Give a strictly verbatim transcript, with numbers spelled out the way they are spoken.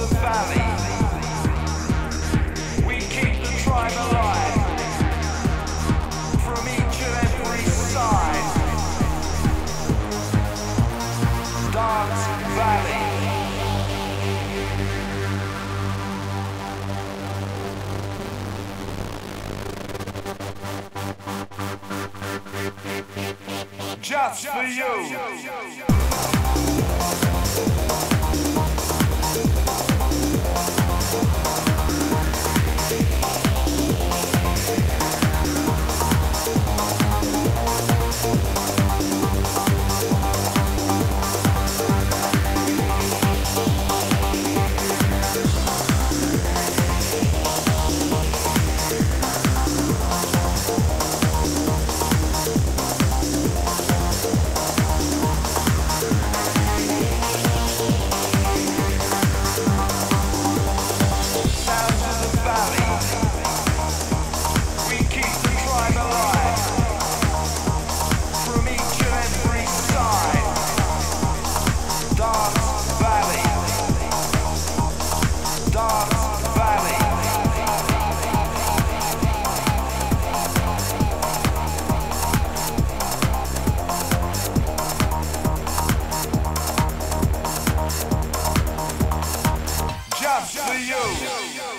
the valley. We keep the tribe alive from each and every side. Dance Valley. Just for you. Just for